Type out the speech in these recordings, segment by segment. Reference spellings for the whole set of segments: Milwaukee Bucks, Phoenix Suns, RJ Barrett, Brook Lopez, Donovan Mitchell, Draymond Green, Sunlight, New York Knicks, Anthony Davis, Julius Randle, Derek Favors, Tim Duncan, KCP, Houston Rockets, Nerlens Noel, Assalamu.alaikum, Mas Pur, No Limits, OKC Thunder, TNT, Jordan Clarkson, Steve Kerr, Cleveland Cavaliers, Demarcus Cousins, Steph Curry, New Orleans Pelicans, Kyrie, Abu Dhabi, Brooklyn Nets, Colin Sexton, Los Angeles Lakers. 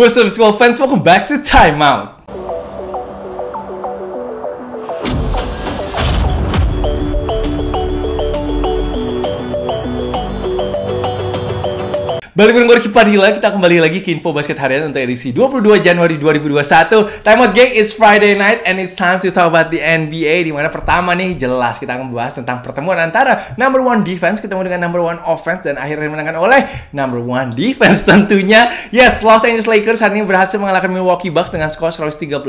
What's up, school fans? Welcome back to Time Out. Balik bareng gue Ricky Padilla, kita kembali lagi ke Info Basket Harian untuk edisi 22 Januari 2021. Time out, gang, it's Friday night and it's time to talk about the NBA. Dimana pertama nih, jelas kita akan membahas tentang pertemuan antara number one defense ketemu dengan number one offense. Dan akhirnya dimenangkan oleh number one defense tentunya. Yes, Los Angeles Lakers hari ini berhasil mengalahkan Milwaukee Bucks dengan skor 113-106.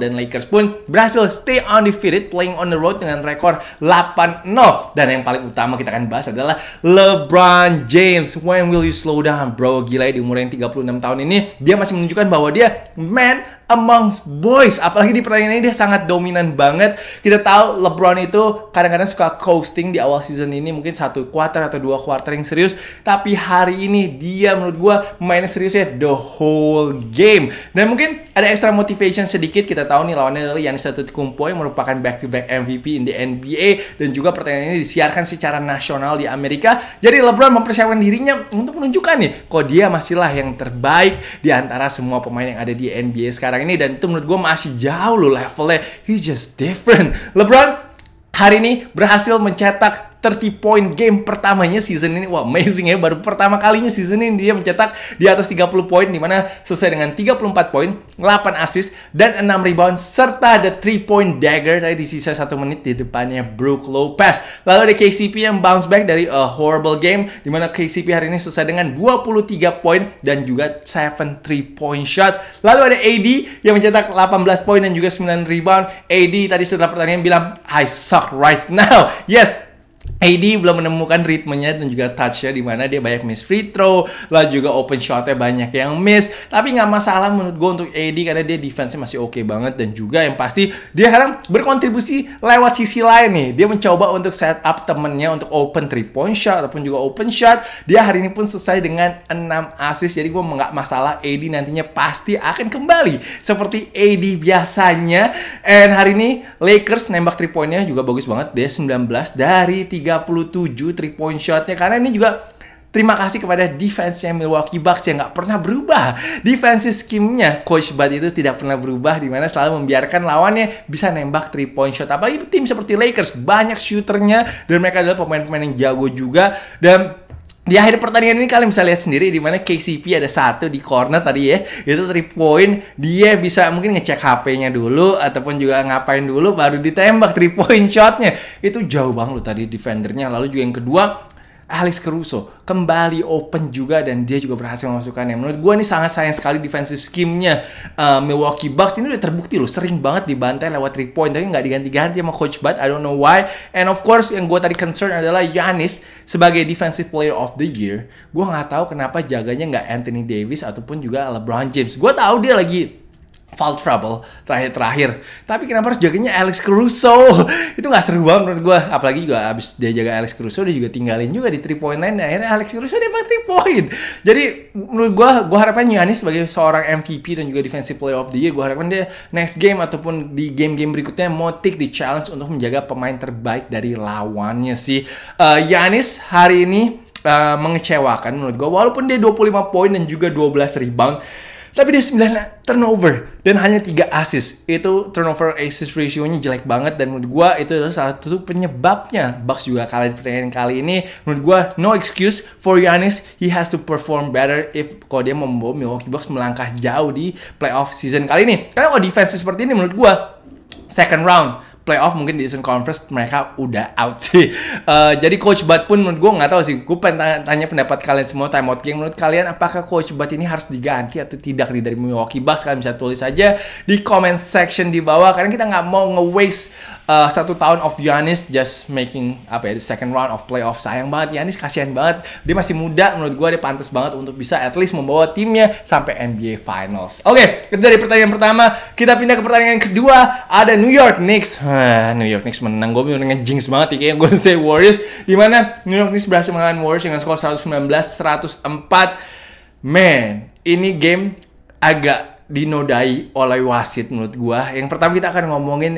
Dan Lakers pun berhasil stay undefeated, playing on the road dengan rekor 8-0. Dan yang paling utama kita akan bahas adalah LeBron James. When will you slow down, bro? Gila ya, di umurnya yang 36 tahun ini dia masih menunjukkan bahwa dia man amongst boys. Apalagi di pertandingan ini dia sangat dominan banget. Kita tahu LeBron itu kadang-kadang suka coasting di awal season ini, mungkin satu quarter atau dua quarter yang serius, tapi hari ini dia menurut gua mainnya seriusnya the whole game. Dan mungkin ada extra motivation sedikit. Kita tahu nih lawannya Giannis Antetokounmpo yang merupakan back-to-back MVP in the NBA, dan juga pertandingan ini disiarkan secara nasional di Amerika. Jadi LeBron mempersiapkan dirinya untuk menunjukkan nih kok dia masihlah yang terbaik di antara semua pemain yang ada di NBA sekarang ini. Dan itu menurut gue masih jauh loh levelnya. He's just different. LeBron hari ini berhasil mencetak 30 point game pertamanya season ini. Wah, wow, amazing ya. Baru pertama kalinya season ini dia mencetak di atas 30 poin, dimana selesai dengan 34 poin, 8 assist, dan 6 rebound, serta ada 3 point dagger tadi di sisa 1 menit di depannya Brook Lopez. Lalu ada KCP yang bounce back dari a horrible game, dimana KCP hari ini selesai dengan 23 poin dan juga 7 3 point shot. Lalu ada AD yang mencetak 18 poin dan juga 9 rebound. AD tadi setelah pertandingan bilang, I suck right now. Yes, AD belum menemukan ritmenya dan juga touch-nya, dimana dia banyak miss free throw, lalu juga open shot-nya banyak yang miss. Tapi nggak masalah menurut gue untuk AD, karena dia defense-nya masih oke banget. Dan juga yang pasti dia sekarang berkontribusi lewat sisi lain nih. Dia mencoba untuk set up temennya untuk open 3 point shot ataupun juga open shot. Dia hari ini pun selesai dengan 6 assist. Jadi gue nggak masalah, AD nantinya pasti akan kembali seperti AD biasanya. And hari ini Lakers nembak 3 point-nya juga bagus banget. Dia 19 dari 37 3 point shotnya, karena ini juga terima kasih kepada defense-nya Milwaukee Bucks yang nggak pernah berubah. Defensive scheme-nya Coach Bud itu tidak pernah berubah, dimana selalu membiarkan lawannya bisa nembak 3 point shot. Apalagi tim seperti Lakers, banyak shooternya, dan mereka adalah pemain-pemain yang jago juga. Dan di akhir pertandingan ini kalian bisa lihat sendiri, dimana KCP ada satu di corner tadi ya, itu 3 point. Dia bisa mungkin ngecek HP-nya dulu ataupun juga ngapain dulu, baru ditembak 3 point shotnya. Itu jauh banget loh tadi defendernya. Lalu juga yang kedua, Alex Caruso kembali open juga, dan dia juga berhasil memasukkannya. Menurut gue ini sangat sayang sekali defensive scheme-nya Milwaukee Bucks. Ini udah terbukti loh, sering banget dibantai lewat 3 point, tapi nggak diganti-ganti sama Coach Bud. I don't know why. And of course, yang gue tadi concern adalah Giannis sebagai defensive player of the year. Gue nggak tahu kenapa jaganya nggak Anthony Davis ataupun juga LeBron James. Gue tahu dia lagi foul trouble terakhir-terakhir, tapi kenapa harus jaganya Alex Caruso? Itu nggak seru banget menurut gue. Apalagi juga abis dia jaga Alex Caruso, dia juga tinggalin juga di 3 point line. Akhirnya Alex Caruso dia main 3 point. Jadi menurut gue harapkan Giannis sebagai seorang MVP dan juga defensive player of the year, gue harapkan dia next game ataupun di game-game berikutnya mau take the challenge untuk menjaga pemain terbaik dari lawannya sih. Giannis hari ini mengecewakan menurut gue, walaupun dia 25 poin dan juga 12 rebound. Tapi dia 9 turnover dan hanya 3 assist. Itu turnover assist ratio-nya jelek banget, dan menurut gua itu adalah salah satu penyebabnya Bucks juga kalah di pertandingan kali ini. Menurut gua no excuse for Giannis. He has to perform better if kalau dia membawa Milwaukee Bucks melangkah jauh di playoff season kali ini. Karena kalau defense seperti ini menurut gua second round playoff mungkin di Eastern Conference mereka udah out sih. Jadi Coach Bud pun menurut gue nggak tahu sih. Gue pengen tanya pendapat kalian semua timeout game. Menurut kalian apakah Coach Bud ini harus diganti atau tidak nih dari Milwaukee Bucks? Kalian bisa tulis aja di comment section di bawah, karena kita nggak mau nge-waste 1 tahun of Giannis just making apa ya, the second round of playoff. Sayang banget Giannis, kasihan banget. Dia masih muda, menurut gue dia pantas banget untuk bisa at least membawa timnya sampai NBA Finals. Oke, dari pertandingan pertama kita pindah ke pertandingan kedua. Ada New York Knicks. New York Knicks menang. Gue bener-bener nge-jinx banget ya, kayak Golden State Warriors, dimana New York Knicks berhasil mengalahkan Warriors dengan skor 119-104. Man, ini game agak dinodai oleh wasit menurut gua. Yang pertama kita akan ngomongin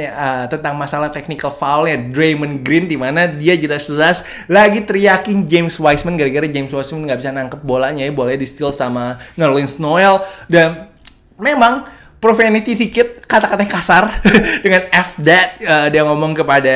tentang masalah technical foul-nya Draymond Green, dimana dia jelas-jelas lagi teriakin James Wiseman gara-gara James Wiseman nggak bisa nangkep bolanya, ya bolanya di-steal sama Nerlens Noel, dan memang profanity sedikit, kata-katanya kasar dengan F that dia ngomong kepada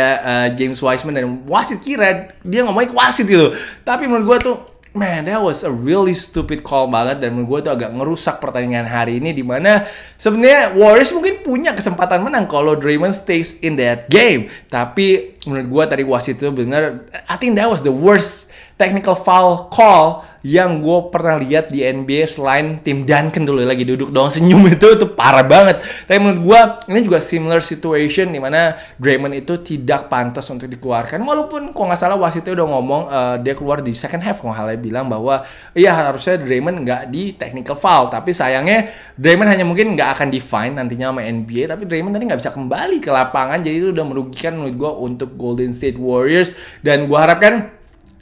James Wiseman, dan wasit kira dia ngomongnya ke wasit gitu. Tapi menurut gua tuh, man, that was a really stupid call banget, dan menurut gue tuh agak ngerusak pertandingan hari ini, dimana sebenarnya Warriors mungkin punya kesempatan menang kalau Draymond stays in that game. Tapi menurut gue tadi wasit itu bener, I think that was the worst technical foul call yang gue pernah lihat di NBA selain Tim Duncan dulu, lagi duduk doang senyum itu parah banget. Tapi menurut gue ini juga similar situation dimana Draymond itu tidak pantas untuk dikeluarkan, walaupun kalau nggak salah wasitnya udah ngomong dia keluar di second half, kalau halnya bilang bahwa iya harusnya Draymond nggak di technical foul, tapi sayangnya Draymond hanya mungkin nggak akan di-fine nantinya sama NBA, tapi Draymond tadi nggak bisa kembali ke lapangan, jadi itu udah merugikan menurut gue untuk Golden State Warriors. Dan gue harapkan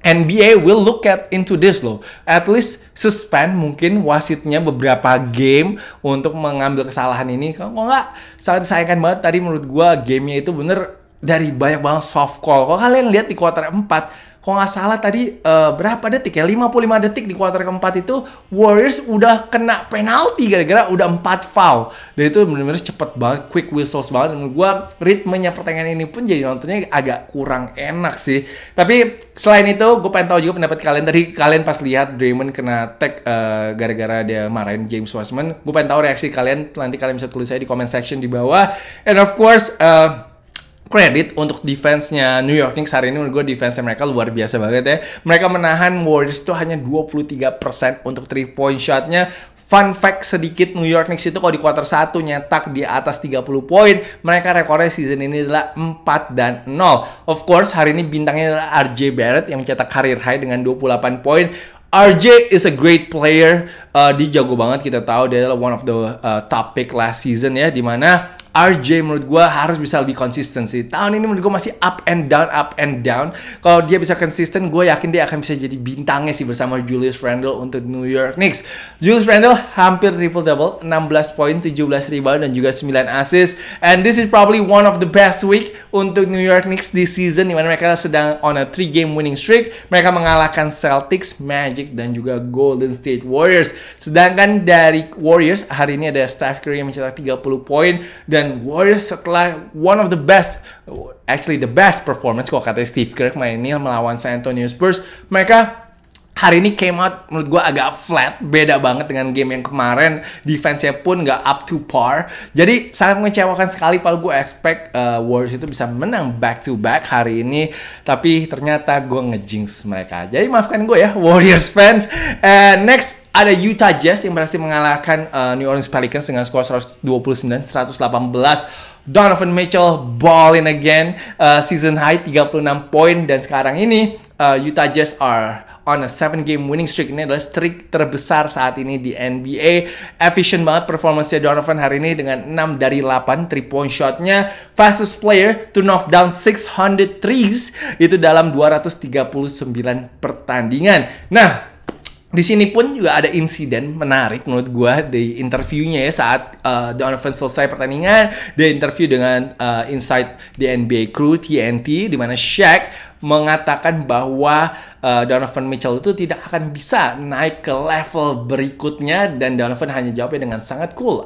NBA will look at into this loh. At least suspend mungkin wasitnya beberapa game untuk mengambil kesalahan ini. Kalau nggak, sangat disayangkan banget tadi menurut gue gamenya itu bener dari banyak banget soft call. Kalau kalian lihat di kuarter 4, kalau nggak salah tadi berapa detik ya? 55 detik di kuarter keempat itu Warriors udah kena penalti gara-gara udah 4 foul. Dan itu bener-bener cepet banget, quick whistles banget. Menurut gue ritmenya pertandingan ini pun jadi nontonnya agak kurang enak sih. Tapi selain itu gue pengen tahu juga pendapat kalian tadi. Kalian pas lihat Draymond kena tag gara-gara dia marahin James Wiseman, gue pengen tahu reaksi kalian. Nanti kalian bisa tulis saya di comment section di bawah. And of course, kredit untuk defense-nya New York Knicks hari ini, menurut gue defense-nya mereka luar biasa banget ya. Mereka menahan Warriors itu hanya 23% untuk 3 point shot-nya. Fun fact sedikit, New York Knicks itu kalau di kuarter 1 nyetak di atas 30 poin, mereka rekornya season ini adalah 4-0. Of course, hari ini bintangnya adalah RJ Barrett yang mencetak career high dengan 28 poin. RJ is a great player, dia jago banget, kita tahu dia adalah one of the top pick last season ya, dimana RJ menurut gue harus bisa lebih konsisten sih. Tahun ini menurut gue masih up and down. Kalau dia bisa konsisten, gue yakin dia akan bisa jadi bintangnya sih bersama Julius Randle untuk New York Knicks. Julius Randle hampir triple-double, 16 poin, 17 rebound, dan juga 9 assist. And this is probably one of the best week untuk New York Knicks this season, dimana mereka sedang on a 3-game winning streak. Mereka mengalahkan Celtics, Magic, dan juga Golden State Warriors. Sedangkan dari Warriors, hari ini ada Steph Curry yang mencetak 30 poin, dan Warriors setelah one of the best, actually the best performance kalau kata Steve Kerr main ini melawan San Antonio Spurs, mereka hari ini came out menurut gue agak flat, beda banget dengan game yang kemarin. Defense-nya pun nggak up to par. Jadi sangat mengecewakan sekali, padahal gue expect Warriors itu bisa menang back to back hari ini. Tapi ternyata gue ngejinx mereka. Jadi maafkan gue ya Warriors fans. And next, ada Utah Jazz yang berhasil mengalahkan New Orleans Pelicans dengan skor 129-118. Donovan Mitchell ball in again, season high 36 poin, dan sekarang ini Utah Jazz are on a 7-game winning streak. Ini adalah streak terbesar saat ini di NBA. Efficient banget performance-nya Donovan hari ini dengan 6 dari 8 3-point shot-nya. Fastest player to knock down 600 threes itu dalam 239 pertandingan. Nah, di sini pun juga ada insiden menarik menurut gue di interviewnya ya, saat Donovan selesai pertandingan, dia interview dengan Inside the NBA crew TNT, di mana Shaq mengatakan bahwa Donovan Mitchell itu tidak akan bisa naik ke level berikutnya, dan Donovan hanya jawabnya dengan sangat cool.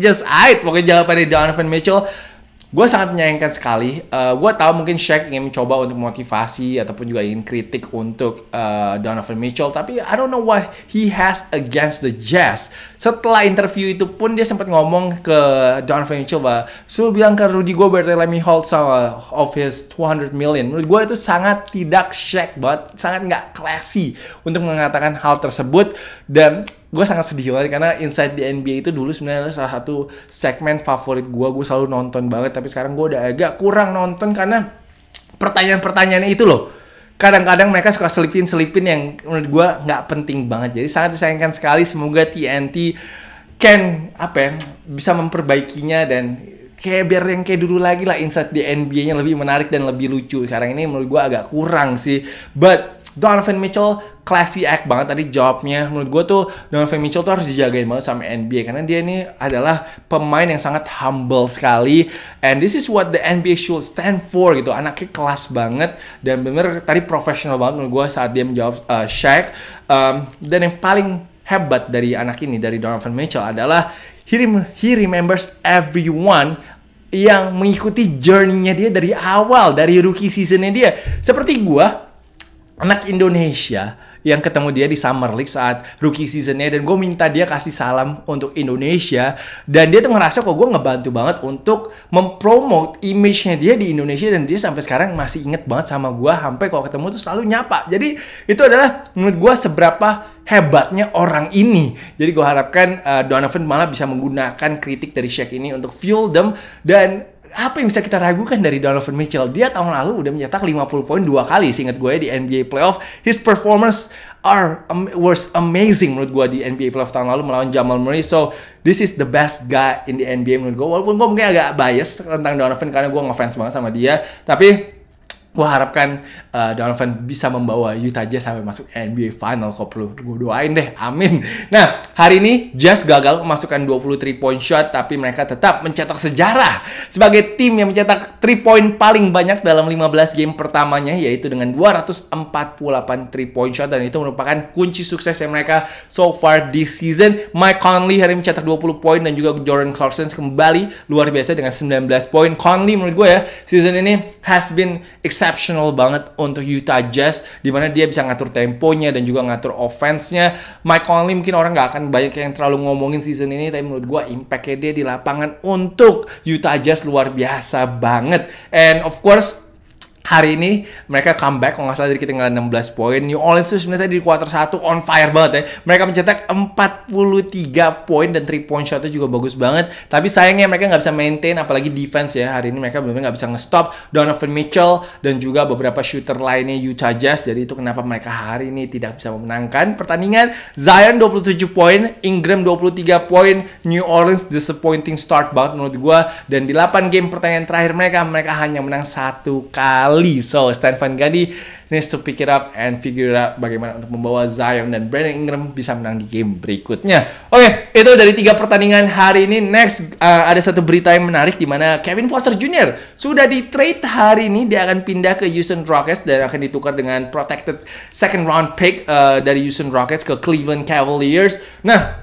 Just pokoknya jawabannya Donovan Mitchell. Gue sangat menyayangkan sekali. Gue tahu mungkin Shaq ingin mencoba untuk motivasi ataupun juga ingin kritik untuk Donovan Mitchell, tapi I don't know what he has against the Jazz. Setelah interview itu pun dia sempat ngomong ke Donovan Mitchell bahwa suruh bilang ke Rudy Gobert let me hold some of his 200 million. Menurut gue itu sangat tidak Shaq banget, sangat nggak classy untuk mengatakan hal tersebut, dan gue sangat sedih banget karena Inside the NBA itu dulu sebenarnya salah satu segmen favorit gue. Gue selalu nonton banget, tapi sekarang gue udah agak kurang nonton karena pertanyaan-pertanyaannya itu loh. Kadang-kadang mereka suka selipin-selipin yang menurut gue nggak penting banget. Jadi sangat disayangkan sekali. Semoga TNT bisa memperbaikinya dan kayak biar yang kayak dulu lagi lah Inside the NBA-nya lebih menarik dan lebih lucu. Sekarang ini menurut gue agak kurang sih. But Donovan Mitchell classy act banget tadi jawabnya. Menurut gue tuh Donovan Mitchell tuh harus dijagain banget sama NBA, karena dia ini adalah pemain yang sangat humble sekali, and this is what the NBA should stand for gitu. Anaknya kelas banget dan bener tadi profesional banget menurut gue saat dia menjawab Shaq. Dan yang paling hebat dari anak ini, dari Donovan Mitchell, adalah he remembers everyone yang mengikuti journey-nya dia dari awal, dari rookie season-nya dia. Seperti gue, anak Indonesia yang ketemu dia di Summer League saat rookie seasonnya, dan gue minta dia kasih salam untuk Indonesia, dan dia tuh ngerasa kok gue ngebantu banget untuk mempromote image-nya dia di Indonesia, dan dia sampai sekarang masih inget banget sama gue, sampai kalau ketemu tuh selalu nyapa. Jadi itu adalah menurut gue seberapa hebatnya orang ini. Jadi gue harapkan Donovan malah bisa menggunakan kritik dari Shaq ini untuk fuel them. Dan apa yang bisa kita ragukan dari Donovan Mitchell? Dia tahun lalu udah mencetak 50 poin 2 kali, seingat gue, di NBA playoff. His performance was amazing menurut gue di NBA playoff tahun lalu melawan Jamal Murray. So this is the best guy in the NBA menurut gue. Walaupun gue mungkin agak bias tentang Donovan karena gue ngefans banget sama dia, tapi gue harapkan Donovan bisa membawa Utah Jazz sampai masuk NBA Final. Kok perlu gue doain deh, amin. Nah, hari ini Jazz gagal memasukkan 23 point shot, tapi mereka tetap mencetak sejarah sebagai tim yang mencetak 3 point paling banyak dalam 15 game pertamanya, yaitu dengan 248 3 point shot, dan itu merupakan kunci sukses yang mereka so far this season. Mike Conley hari ini mencetak 20 poin, dan juga Jordan Clarkson kembali luar biasa dengan 19 poin. Conley menurut gue ya, season ini has been exceptional banget untuk Utah Jazz, dimana dia bisa ngatur temponya dan juga ngatur offense-nya. Mike Conley mungkin orang nggak akan banyak yang terlalu ngomongin season ini, tapi menurut gue impact-nya dia di lapangan untuk Utah Jazz luar biasa banget. And of course, hari ini mereka comeback, kalau nggak salah dari ketinggalan 16 poin. New Orleans itu sebenarnya di kuarter 1 on fire banget ya. Mereka mencetak 43 poin dan 3 point shotnya juga bagus banget. Tapi sayangnya mereka nggak bisa maintain, apalagi defense ya. Hari ini mereka benar-benar nggak bisa nge-stop Donovan Mitchell dan juga beberapa shooter lainnya Utah Jazz. Jadi itu kenapa mereka hari ini tidak bisa memenangkan pertandingan. Zion 27 poin, Ingram 23 poin. New Orleans disappointing start banget menurut gue. Dan di 8 game pertandingan terakhir mereka, mereka hanya menang 1 kali. So, Stan Van Gundy needs to pick it up and figure out bagaimana untuk membawa Zion dan Brandon Ingram bisa menang di game berikutnya. Oke, itu dari 3 pertandingan hari ini. Next, ada satu berita yang menarik di mana Kevin Porter Jr. sudah di trade hari ini. Dia akan pindah ke Houston Rockets dan akan ditukar dengan protected second round pick dari Houston Rockets ke Cleveland Cavaliers. Nah,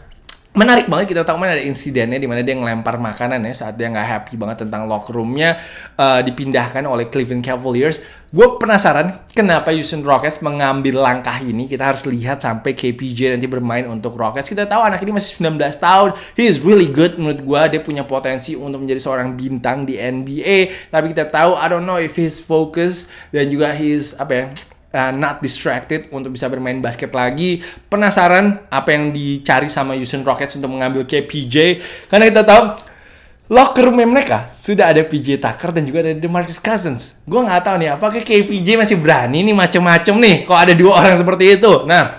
menarik banget, kita tahu mana ada insidennya di mana dia ngelempar makanan ya saat dia nggak happy banget tentang locker roomnya, dipindahkan oleh Cleveland Cavaliers. Gue penasaran kenapa Houston Rockets mengambil langkah ini. Kita harus lihat sampai KPJ nanti bermain untuk Rockets. Kita tahu anak ini masih 19 tahun. He is really good menurut gue. Dia punya potensi untuk menjadi seorang bintang di NBA. Tapi kita tahu, I don't know if he's focused dan juga he's apa ya, not distracted untuk bisa bermain basket lagi. Penasaran apa yang dicari sama Houston Rockets untuk mengambil KPJ, karena kita tahu locker room mereka sudah ada PJ Tucker dan juga ada DeMarcus Cousins. Gue nggak tahu nih apakah KPJ masih berani nih macem-macem nih kalau ada 2 orang seperti itu. Nah,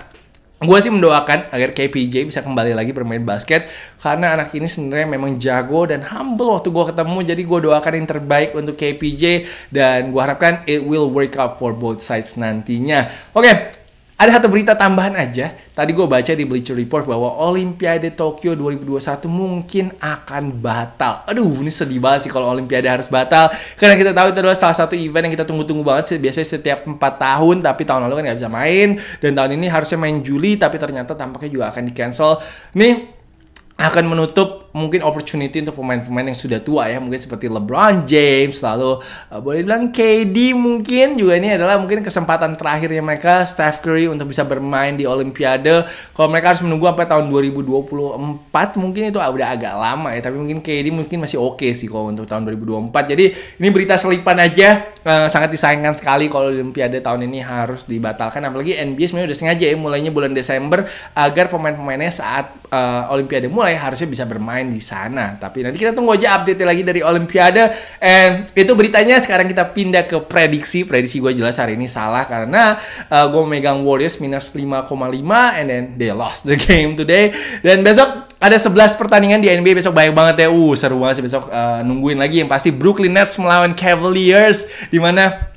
gue sih mendoakan agar KPJ bisa kembali lagi bermain basket, karena anak ini sebenarnya memang jago dan humble waktu gue ketemu. Jadi gue doakan yang terbaik untuk KPJ, dan gue harapkan it will work out for both sides nantinya. Oke, ada satu berita tambahan aja. Tadi gue baca di Bleacher Report bahwa Olimpiade Tokyo 2021 mungkin akan batal. Aduh, ini sedih banget sih kalau Olimpiade harus batal. Karena kita tahu itu adalah salah satu event yang kita tunggu-tunggu banget sih. Biasanya setiap 4 tahun, tapi tahun lalu kan nggak bisa main. Dan tahun ini harusnya main Juli, tapi ternyata tampaknya juga akan di-cancel. Nih, akan menutup mungkin opportunity untuk pemain-pemain yang sudah tua ya. Mungkin seperti LeBron James, lalu boleh bilang KD mungkin juga. Ini adalah mungkin kesempatan terakhirnya mereka, Steph Curry, untuk bisa bermain di Olimpiade. Kalau mereka harus menunggu sampai tahun 2024 mungkin itu udah agak lama ya. Tapi mungkin KD mungkin masih oke sih kalau untuk tahun 2024. Jadi ini berita selipan aja. Sangat disayangkan sekali kalau Olimpiade tahun ini harus dibatalkan. Apalagi NBA sebenarnya udah sengaja ya mulainya bulan Desember, agar pemain-pemainnya saat Olimpiade mulai harusnya bisa bermain di sana. Tapi nanti kita tunggu aja update lagi dari Olimpiade. And itu beritanya. Sekarang kita pindah ke prediksi. Prediksi gue jelas hari ini salah, karena gue megang Warriors minus 5,5 and then they lost the game today. Dan besok ada 11 pertandingan di NBA. Besok banyak banget ya. Seru banget sih besok. Nungguin lagi yang pasti Brooklyn Nets melawan Cavaliers, dimana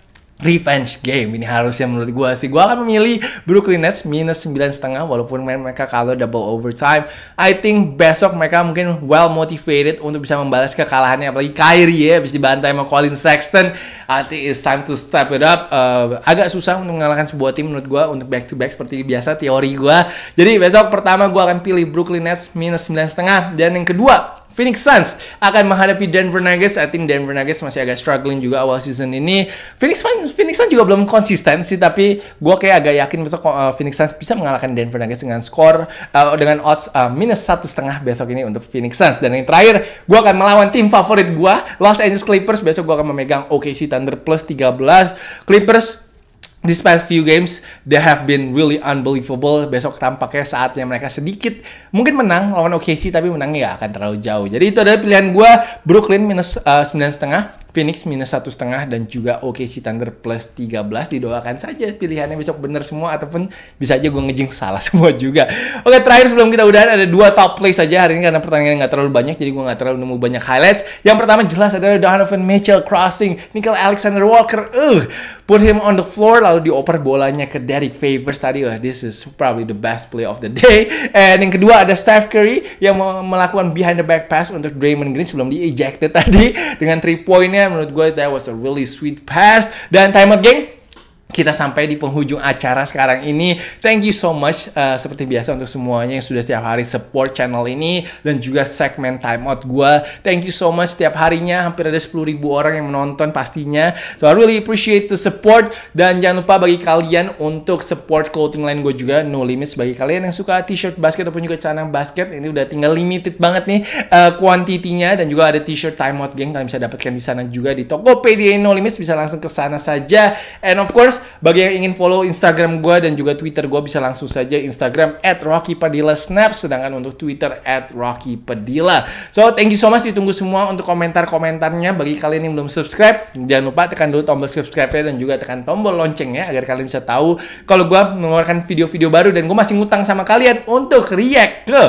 revenge game ini harusnya menurut gue sih. Gue akan memilih Brooklyn Nets minus 9,5 walaupun mereka kalah double overtime. I think besok mereka mungkin well motivated untuk bisa membalas kekalahannya, apalagi Kyrie ya habis dibantai sama Colin Sexton. I think it's time to step it up. Agak susah untuk mengalahkan sebuah tim menurut gue untuk back to back seperti biasa teori gue. Jadi besok pertama gue akan pilih Brooklyn Nets minus 9,5, dan yang kedua Phoenix Suns akan menghadapi Denver Nuggets. I think Denver Nuggets masih agak struggling juga awal season ini. Phoenix Suns juga belum konsisten sih, tapi gue kayak agak yakin besok Phoenix Suns bisa mengalahkan Denver Nuggets dengan skor dengan odds minus 1,5 besok ini untuk Phoenix Suns. Dan yang terakhir, gue akan melawan tim favorit gue, Los Angeles Clippers. Besok gue akan memegang OKC Thunder plus 13. Clippers these past few games, they have been really unbelievable. Besok tampaknya saatnya mereka sedikit mungkin menang lawan OKC, tapi menangnya gak akan terlalu jauh. Jadi itu adalah pilihan gue, Brooklyn minus 9,5. Phoenix minus 1,5 dan juga OKC Thunder plus 13. Didoakan saja pilihannya besok bener semua, ataupun bisa aja gue ngejing salah semua juga. Oke, terakhir sebelum kita udahan ada dua top play saja hari ini karena pertandingan gak terlalu banyak, jadi gue gak terlalu nemu banyak highlights. Yang pertama jelas adalah Donovan Mitchell crossing Nickel Alexander Walker, put him on the floor, lalu dioper bolanya ke Derek Favors tadi. Wah, this is probably the best play of the day. And yang kedua ada Steph Curry yang melakukan behind the back pass untuk Draymond Green sebelum di ejected tadi dengan 3-pointnya. Menurut gue that was a really sweet pass. Dan timeout geng, kita sampai di penghujung acara sekarang ini. Thank you so much seperti biasa untuk semuanya yang sudah setiap hari support channel ini dan juga segmen timeout gue. Thank you so much setiap harinya hampir ada 10.000 orang yang menonton pastinya. So I really appreciate the support, dan jangan lupa bagi kalian untuk support clothing line gue juga No Limits. Bagi kalian yang suka t-shirt basket ataupun juga celana basket, ini udah tinggal limited banget nih kuantitinya, dan juga ada t-shirt timeout geng kalian bisa dapatkan di sana juga di Tokopedia No Limits, bisa langsung ke sana saja. And of course, bagi yang ingin follow Instagram gue dan juga Twitter gue bisa langsung saja Instagram @rockypadilasnap, sedangkan untuk Twitter @rockypadila. So thank you so much, ditunggu semua untuk komentar-komentarnya. Bagi kalian yang belum subscribe, jangan lupa tekan dulu tombol subscribe-nya dan juga tekan tombol loncengnya agar kalian bisa tahu kalau gue mengeluarkan video-video baru. Dan gue masih ngutang sama kalian untuk react ke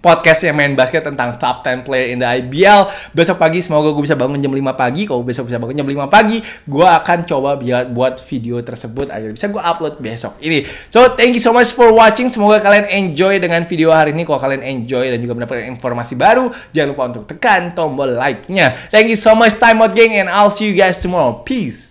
podcast yang main basket tentang top 10 player in the IBL. Besok pagi semoga gue bisa bangun jam 5 pagi. Kalau besok bisa bangun jam 5 pagi, gue akan coba buat video tersebut agar bisa gue upload besok ini. So thank you so much for watching. Semoga kalian enjoy dengan video hari ini. Kalau kalian enjoy dan juga mendapatkan informasi baru, jangan lupa untuk tekan tombol like-nya. Thank you so much, time out gang, and I'll see you guys tomorrow. Peace.